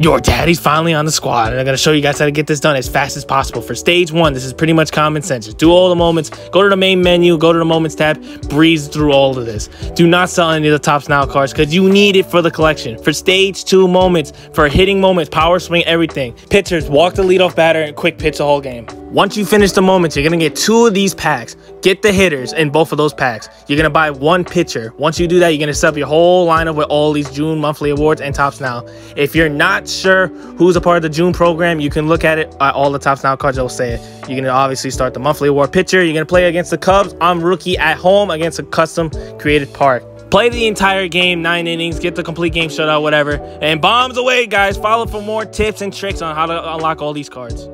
Your daddy's finally on the squad, and I'm gonna show you guys how to get this done as fast as possible. For stage one, this is pretty much common sense. Just do all the moments, go to the main menu, go to the moments tab, breeze through all of this. Do not sell any of the top now cards because you need it for the collection. For stage two moments, for hitting moments, power swing, everything. Pitchers, walk the leadoff batter and quick pitch the whole game. Once you finish the moments, you're gonna get two of these packs. Get the hitters in both of those packs. You're gonna buy one pitcher. Once you do that, you're gonna set up your whole lineup with all these June monthly awards and Tops Now. If you're not sure who's a part of the June program, you can look at it at all the Tops Now cards. They'll say it. You're gonna obviously start the monthly award pitcher. You're gonna play against the Cubs. I'm rookie at home against a custom created park. Play the entire game, 9 innings, get the complete game shutout, whatever, and bombs away, guys. Follow for more tips and tricks on how to unlock all these cards.